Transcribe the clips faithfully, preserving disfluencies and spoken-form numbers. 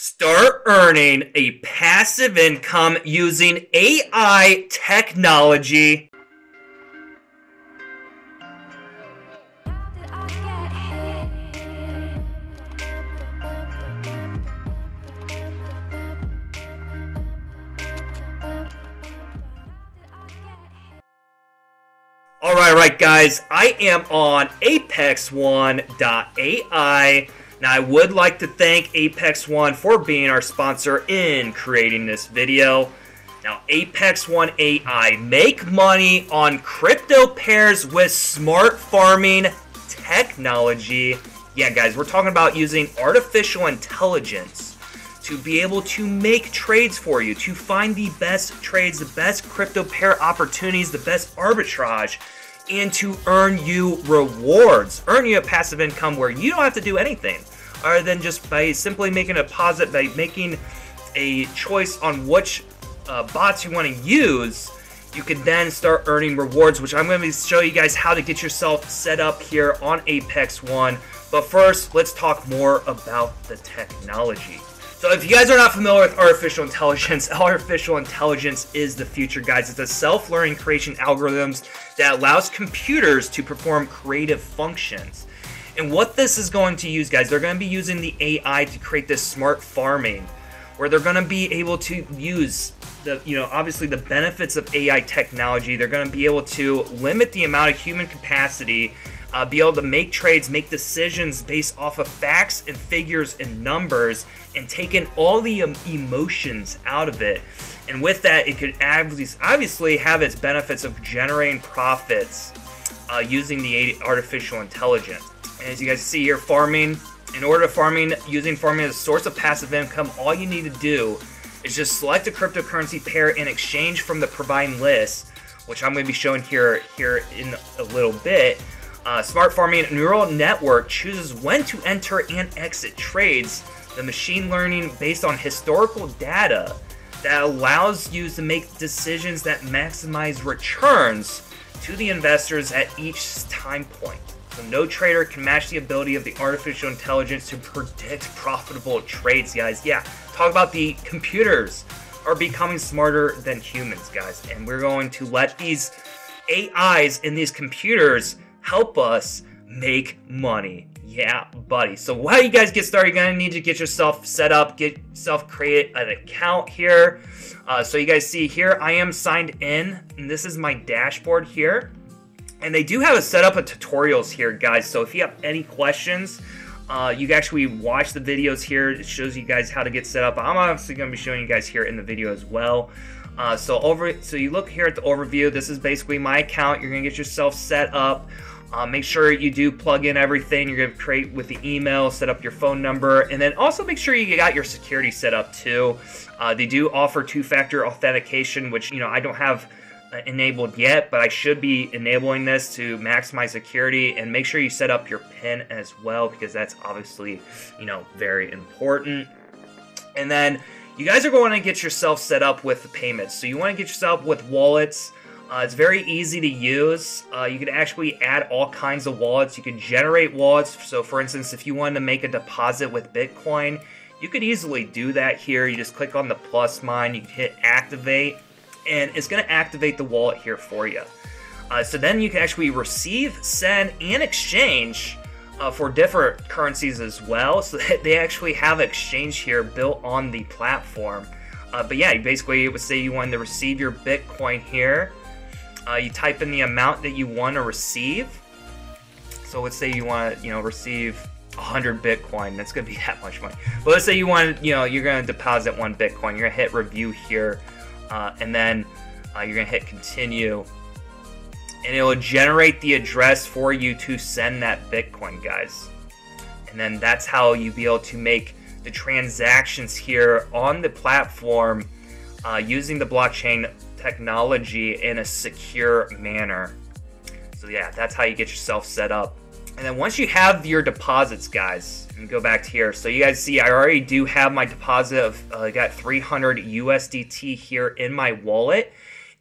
Start earning a passive income using A I technology. All right, right guys, I am on Apex One dot A I. Now, I would like to thank Apex One for being our sponsor in creating this video. Now, Apex One dot A I, make money on crypto pairs with smart farming technology. Yeah, guys, we're talking about using artificial intelligence to be able to make trades for you, to find the best trades, the best crypto pair opportunities, the best arbitrage, and to earn you rewards, earn you a passive income where you don't have to do anything other than just by simply making a deposit, by making a choice on which uh, bots you want to use. You can then start earning rewards, which I'm going to show you guys how to get yourself set up here on Apex One. But first, let's talk more about the technology. So if you guys are not familiar with artificial intelligence, artificial intelligence is the future, guys. It's a self-learning creation algorithms that allows computers to perform creative functions. And what this is going to use, guys, they're going to be using the A I to create this smart farming, where they're going to be able to use the, you know, obviously the benefits of A I technology. They're going to be able to limit the amount of human capacity, Uh, be able to make trades, make decisions based off of facts and figures and numbers, and taking all the um, emotions out of it. And with that, it could obviously have its benefits of generating profits uh, using the artificial intelligence. And as you guys see here, farming, in order to farming, using farming as a source of passive income, all you need to do is just select a cryptocurrency pair in exchange from the providing list, which I'm going to be showing here, here in a little bit. Uh, smart farming neural network chooses when to enter and exit trades. The machine learning based on historical data that allows you to make decisions that maximize returns to the investors at each time point. So no trader can match the ability of the artificial intelligence to predict profitable trades, guys. Yeah, talk about the computers are becoming smarter than humans, guys. And we're going to let these A Is in these computers help us make money. Yeah, buddy. So while you guys get started, you're gonna need to get yourself set up, get yourself create an account here. Uh, so you guys see here, I am signed in, and this is my dashboard here. And they do have a setup of tutorials here, guys. So if you have any questions, uh, you can actually watch the videos here. It shows you guys how to get set up. I'm obviously gonna be showing you guys here in the video as well. Uh, so over, so you look here at the overview. This is basically my account. You're gonna get yourself set up. Uh, make sure you do plug in everything. You're going to create with the email, set up your phone number, and then also make sure you got your security set up too. Uh, they do offer two-factor authentication, which, you know, I don't have uh, enabled yet, but I should be enabling this to maximize security. And make sure you set up your PIN as well, because that's obviously, you know, very important. And then you guys are going to get yourself set up with the payments. So you want to get yourself with wallets. Uh, it's very easy to use. Uh, you can actually add all kinds of wallets. You can generate wallets. So for instance, if you wanted to make a deposit with Bitcoin, you could easily do that here. You just click on the plus sign, you can hit activate, and it's going to activate the wallet here for you. Uh, so then you can actually receive, send, and exchange uh, for different currencies as well. So they actually have exchange here built on the platform. Uh, but yeah, basically it would say you wanted to receive your Bitcoin here. Uh, you type in the amount that you want to receive. So let's say you want to, you know, receive one hundred Bitcoin. That's going to be that much money. But let's say you want, you know, you're going to deposit one Bitcoin. You're going to hit review here, uh, and then uh, you're going to hit continue, and it will generate the address for you to send that Bitcoin, guys. And then that's how you be able to make the transactions here on the platform uh, using the blockchain technology in a secure manner. So yeah, that's how you get yourself set up. And then once you have your deposits, guys, and go back to here, so you guys see I already do have my deposit of uh, I got three hundred U S D T here in my wallet.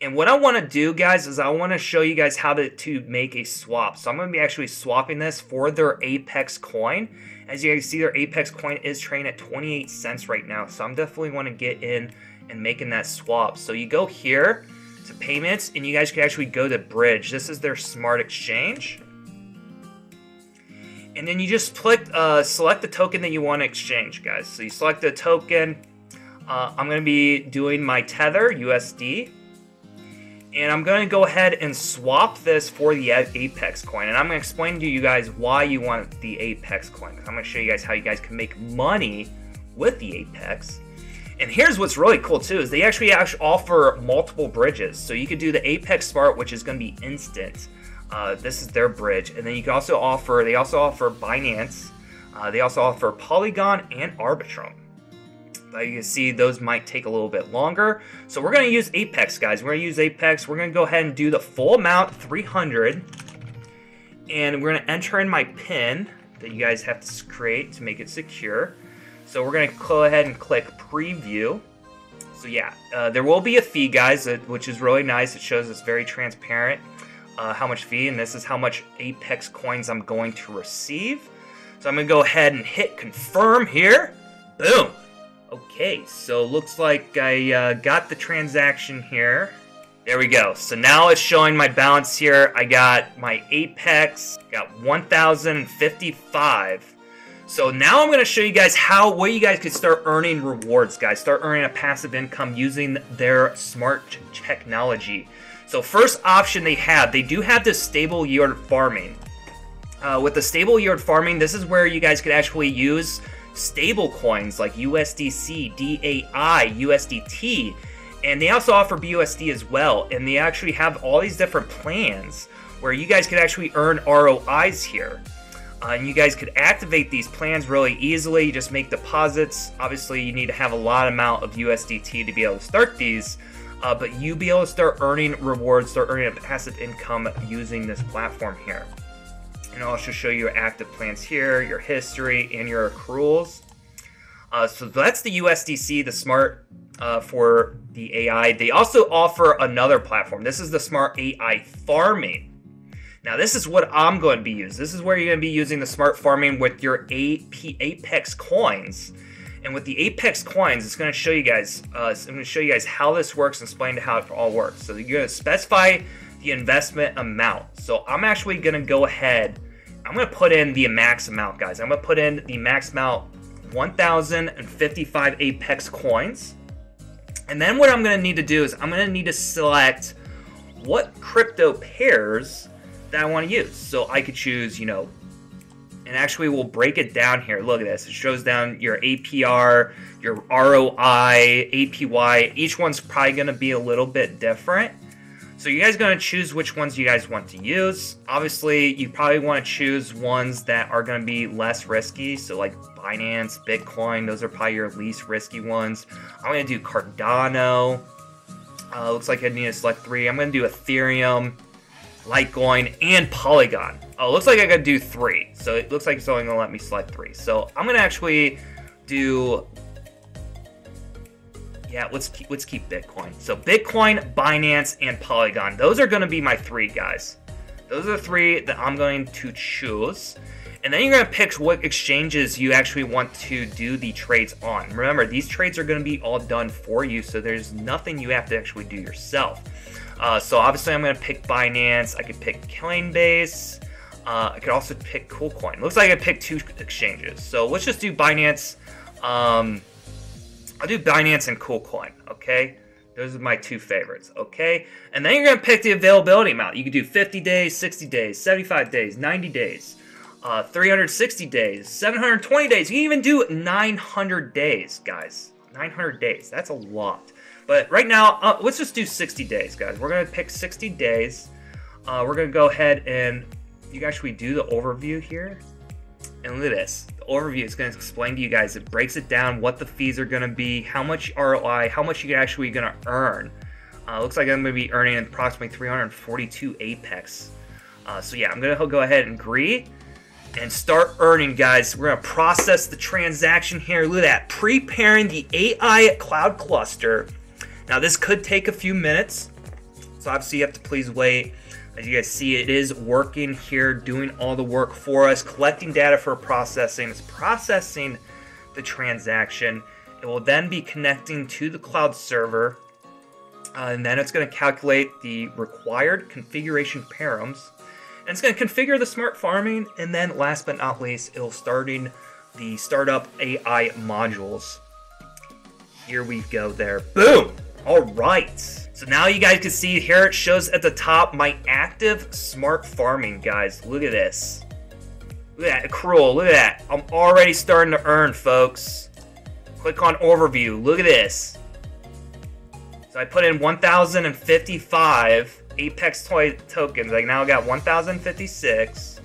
And what I want to do, guys, is I want to show you guys how to, to make a swap. So I'm going to be actually swapping this for their Apex coin, As you guys see there, Apex Coin is trading at twenty-eight cents right now, so I'm definitely want to get in and making that swap. So you go here to payments, and you guys can actually go to Bridge. This is their smart exchange. And then you just click, uh, select the token that you want to exchange, guys. So you select the token. Uh, I'm going to be doing my Tether, U S D. And I'm going to go ahead and swap this for the Apex Coin. And I'm going to explain to you guys why you want the Apex Coin. I'm going to show you guys how you guys can make money with the Apex. And here's what's really cool too, is they actually actually offer multiple bridges. So you could do the Apex Smart, which is going to be instant. Uh, this is their bridge. And then you can also offer, they also offer Binance. Uh, they also offer Polygon and Arbitrum. But you can see those might take a little bit longer. So we're going to use Apex, guys. We're going to use Apex. We're going to go ahead and do the full amount, three hundred. And we're going to enter in my PIN that you guys have to create to make it secure. So we're going to go ahead and click preview. So yeah, uh, there will be a fee, guys, which is really nice. It shows it's very transparent uh, how much fee, and this is how much Apex coins I'm going to receive. So I'm going to go ahead and hit confirm here. Boom. Okay, so looks like I uh, got the transaction here. There we go. So now it's showing my balance here. I got my Apex, got one thousand fifty-five. So now I'm going to show you guys how, where you guys could start earning rewards, guys. Start earning a passive income using their smart technology. So first option they have, they do have this stable yield farming. Uh, with the stable yield farming, this is where you guys could actually use stable coins like U S D C, D A I, U S D T. And they also offer B U S D as well. And they actually have all these different plans where you guys could actually earn R O Is here. Uh, and you guys could activate these plans really easily. You just make deposits. Obviously, you need to have a lot amount of U S D T to be able to start these. Uh, but you'll be able to start earning rewards, start earning a passive income using this platform here. And I'll also show you active plans here, your history, and your accruals. Uh, so that's the U S D C, the smart uh, for the A I. They also offer another platform. This is the smart A I farming. Now, this is what I'm going to be using. This is where you're going to be using the smart farming with your Apex coins. And with the Apex coins, it's going to show you guys, uh, I'm going to show you guys how this works and explain how it all works. So you're going to specify the investment amount. So I'm actually going to go ahead. I'm going to put in the max amount, guys. I'm going to put in the max amount, one thousand fifty-five Apex coins. And then what I'm going to need to do is I'm going to need to select what crypto pairs that I want to use. So I could choose, you know, and actually we'll break it down here. Look at this. It shows down your A P R, your R O I, A P Y. Each one's probably going to be a little bit different. So you guys are going to choose which ones you guys want to use. Obviously, you probably want to choose ones that are going to be less risky. So like Binance, Bitcoin, those are probably your least risky ones. I'm going to do Cardano. Uh, looks like I need to select three. I'm going to do Ethereum, Litecoin, and Polygon. Oh, it looks like I gotta do three. So it looks like it's only gonna let me select three. So I'm gonna actually do, yeah, let's keep, let's keep Bitcoin. So Bitcoin, Binance, and Polygon. Those are gonna be my three, guys. Those are the three that I'm going to choose. And then you're gonna pick what exchanges you actually want to do the trades on. Remember, these trades are gonna be all done for you, so there's nothing you have to actually do yourself. Uh, so obviously I'm going to pick Binance, I could pick Coinbase, uh, I could also pick KuCoin. Looks like I picked two exchanges. So let's just do Binance, um, I'll do Binance and KuCoin, okay? Those are my two favorites, okay? And then you're going to pick the availability amount. You can do fifty days, sixty days, seventy-five days, ninety days, uh, three hundred sixty days, seven hundred twenty days. You can even do nine hundred days, guys. nine hundred days, that's a lot. But right now, uh, let's just do sixty days, guys. We're going to pick sixty days. Uh, we're going to go ahead and you guys should do the overview here. And look at this. The overview is going to explain to you guys. It breaks it down what the fees are going to be, how much R O I, how much you're actually going to earn. Uh, looks like I'm going to be earning approximately three hundred forty-two Apex. Uh, so yeah, I'm going to go ahead and agree and start earning, guys. We're going to process the transaction here. Look at that. Preparing the A I cloud cluster. Now, this could take a few minutes, so obviously you have to please wait. As you guys see, it is working here, doing all the work for us, collecting data for processing. It's processing the transaction. It will then be connecting to the cloud server, uh, and then it's going to calculate the required configuration params, and it's going to configure the smart farming, and then last but not least, it'll starting the startup A I modules. Here we go there. Boom! All right. So now you guys can see here, it shows at the top my active smart farming, guys. Look at this. Look at that accrual. Look at that. I'm already starting to earn, folks. Click on overview. Look at this. So I put in one thousand fifty-five Apex toy tokens. I now got one thousand fifty-six.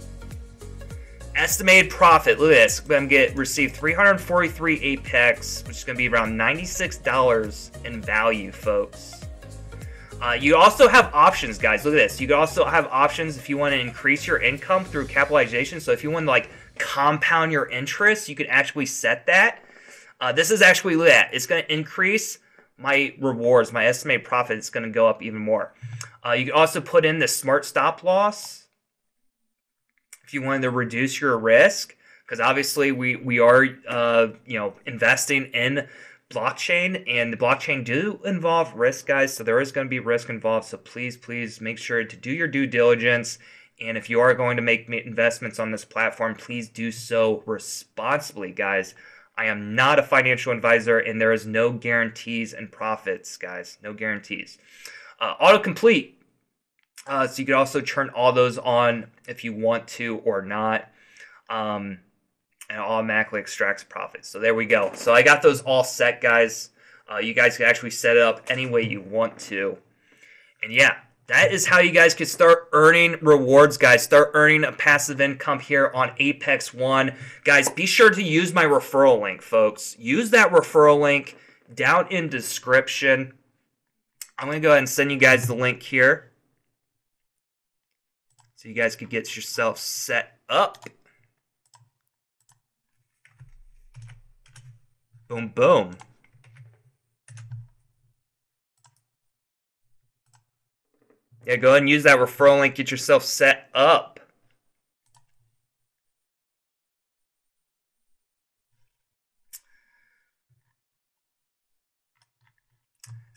Estimated profit. Look at this. I'm going to get receive three hundred forty-three Apex, which is going to be around ninety-six dollars in value, folks. Uh, you also have options, guys. Look at this. You also have options if you want to increase your income through capitalization. So if you want to like compound your interest, you can actually set that. Uh, this is actually, look at, it's going to increase my rewards, my estimated profit. It's going to go up even more. Uh, you can also put in the smart stop loss if you wanted to reduce your risk, because obviously we we are uh, you know, investing in blockchain, and the blockchain do involve risk, guys. So there is going to be risk involved. So please, please make sure to do your due diligence. And if you are going to make investments on this platform, please do so responsibly, guys. I am not a financial advisor, and there is no guarantees and profits, guys. No guarantees. Uh, autocomplete. Uh, so you can also turn all those on if you want to or not. Um, and it automatically extracts profits. So there we go. So I got those all set, guys. Uh, you guys can actually set it up any way you want to. And yeah, that is how you guys can start earning rewards, guys. Start earning a passive income here on Apex One. Guys, be sure to use my referral link, folks. Use that referral link down in description. I'm going to go ahead and send you guys the link here, so you guys can get yourself set up. Boom, boom. Yeah, go ahead and use that referral link. Get yourself set up.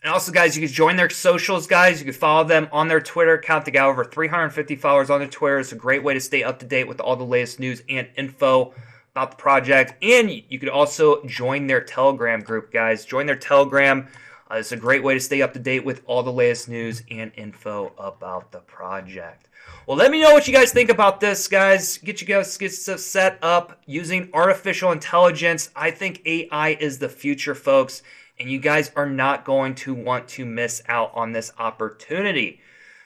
And also, guys, you can join their socials, guys. You can follow them on their Twitter account. They got over three hundred fifty followers on their Twitter. It's a great way to stay up to date with all the latest news and info about the project. And you can also join their Telegram group, guys. Join their Telegram. Uh, it's a great way to stay up to date with all the latest news and info about the project. Well, let me know what you guys think about this, guys. Get you guys get stuff set up using artificial intelligence. I think A I is the future, folks, and you guys are not going to want to miss out on this opportunity.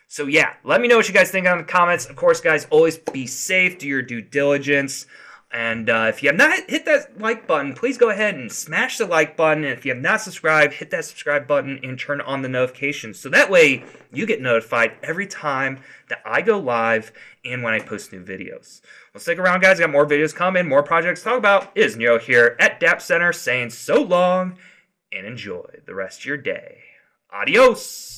So yeah, let me know what you guys think down in the comments. Of course, guys, always be safe. Do your due diligence. And uh, if you have not hit that like button, please go ahead and smash the like button. And if you have not subscribed, hit that subscribe button and turn on the notifications. So that way you get notified every time that I go live and when I post new videos. Well, stick around, guys. I got more videos coming, more projects to talk about. It is Nero here at Dapp Center saying so long and enjoy the rest of your day. Adios.